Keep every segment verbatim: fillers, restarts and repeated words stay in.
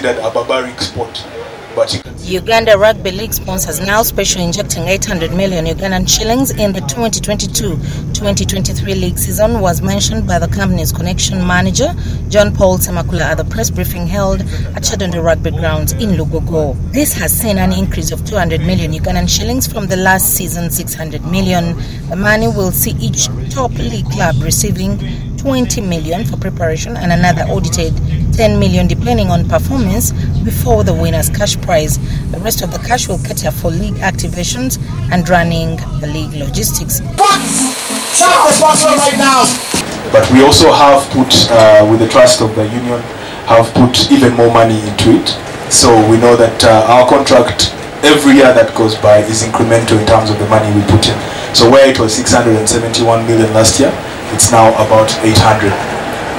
considered a barbaric sport. But Uganda Rugby League sponsors now special injecting eight hundred million Ugandan shillings in the twenty twenty-two twenty twenty-three league season was mentioned by the company's connection manager, John Paul Samakula, at the press briefing held at Kyadondo Rugby Grounds in Lugogo. This has seen an increase of two hundred million Ugandan shillings from the last season's six hundred million. The money will see each top league club receiving twenty million for preparation and another audited ten million depending on performance before the winner's cash prize. The rest of the cash will cater for league activations and running the league logistics. What? Shut up the sponsor right now! But we also have put, uh, with the trust of the union, have put even more money into it. So we know that uh, our contract every year that goes by is incremental in terms of the money we put in. So where it was six hundred seventy-one million last year, it's now about eight hundred.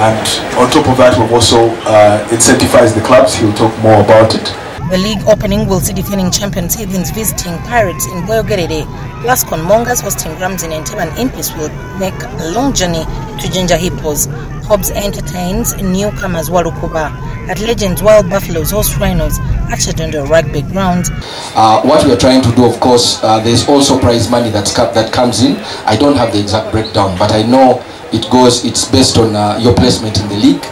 And on top of that, we've also uh, incentivized the clubs. He'll talk more about it. The league opening will see defending champions Heathens visiting Pirates in Boyo-Gerede, plus Conmongas hosting Rams in Entebbe, and Impis will make a long journey to Ginger Hippos. Hobbs entertains newcomers Warukuba. At Legends, Wild Buffalo's host Rhinos at Kyadondo Rugby Grounds. Uh, what we are trying to do, of course, uh, there's also prize money that's co that comes in. I don't have the exact breakdown, but I know it goes, it's based on uh, your placement in the league.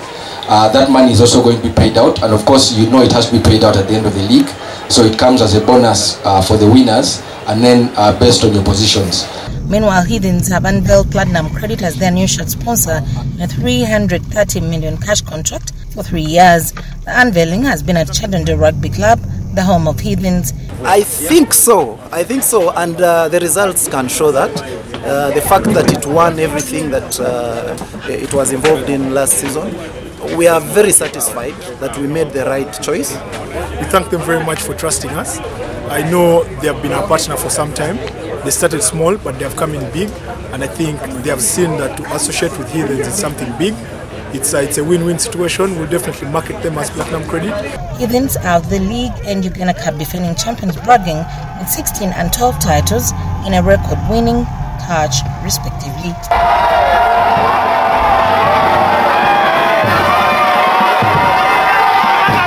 Uh, that money is also going to be paid out, and of course you know it has to be paid out at the end of the league, so it comes as a bonus uh, for the winners, and then uh, based on your positions. Meanwhile, Heathens have unveiled Platinum Credit as their new shirt sponsor in a three hundred thirty million cash contract for three years. The unveiling has been at Kyadondo Rugby Club, the home of Heathens. I think so, I think so, and uh, the results can show that. Uh, the fact that it won everything that uh, it was involved in last season, we are very satisfied that we made the right choice. We thank them very much for trusting us. I know they have been our partner for some time. They started small, but they have come in big, and I think they have seen that to associate with Heathens is something big. It's a, it's a win-win situation. We'll definitely market them as Platinum Credit. Heathens are the league and Uganda Cup defending champions, bragging with sixteen and twelve titles in a record-winning touch, respectively.